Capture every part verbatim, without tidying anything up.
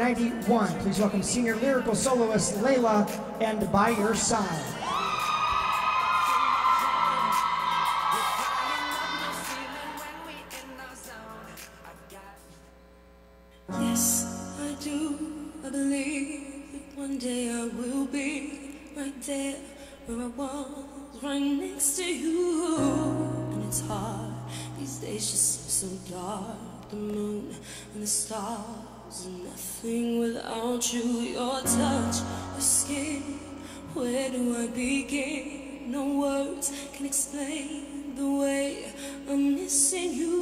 ninety-one. Please welcome senior lyrical soloist Laylah and By Your Side. Yes, I do. I believe that one day I will be right there where I was, right next to you. And it's hard these days, just so dark. The moon and the stars, and nothing without you. Your touch, your skin. Where do I begin? No words can explain the way I'm missing you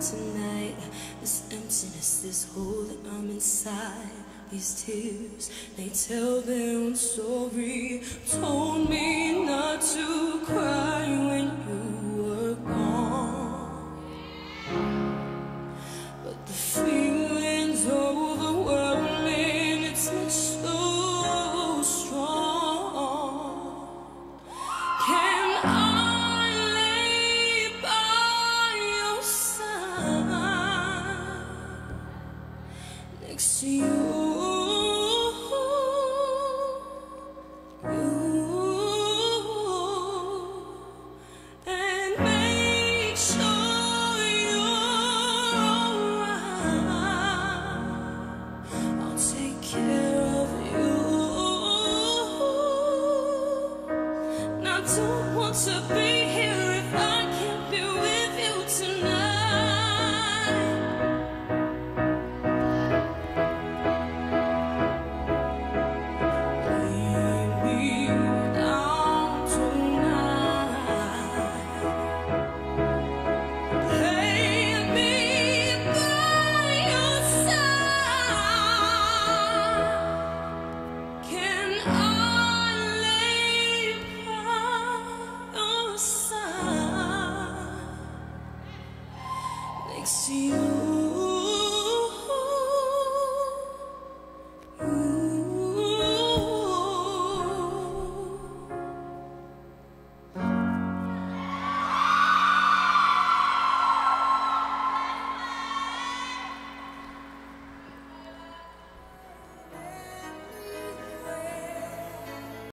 tonight. This emptiness, this hole that I'm inside, these tears, they tell their own story. Told me not to cry when you were gone, but the feeling's overwhelming, it's much so strong. Can I lay by your side? Next to you, you, and make sure you're alright. I'll take care of you. And I don't want to be here if I can't be with you tonight. See you.